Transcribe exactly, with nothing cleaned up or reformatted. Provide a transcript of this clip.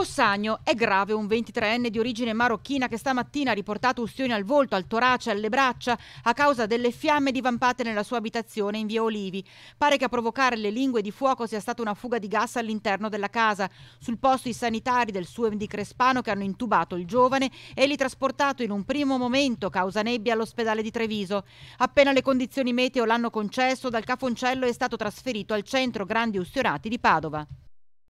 Possagno è grave un ventitreenne di origine marocchina che stamattina ha riportato ustioni al volto, al torace, alle braccia a causa delle fiamme divampate nella sua abitazione in via Olivi. Pare che a provocare le lingue di fuoco sia stata una fuga di gas all'interno della casa. Sul posto i sanitari del Suem di Crespano che hanno intubato il giovane e li trasportato in un primo momento causa nebbia all'ospedale di Treviso. Appena le condizioni meteo l'hanno concesso, dal Cafoncello è stato trasferito al centro grandi ustionati di Padova.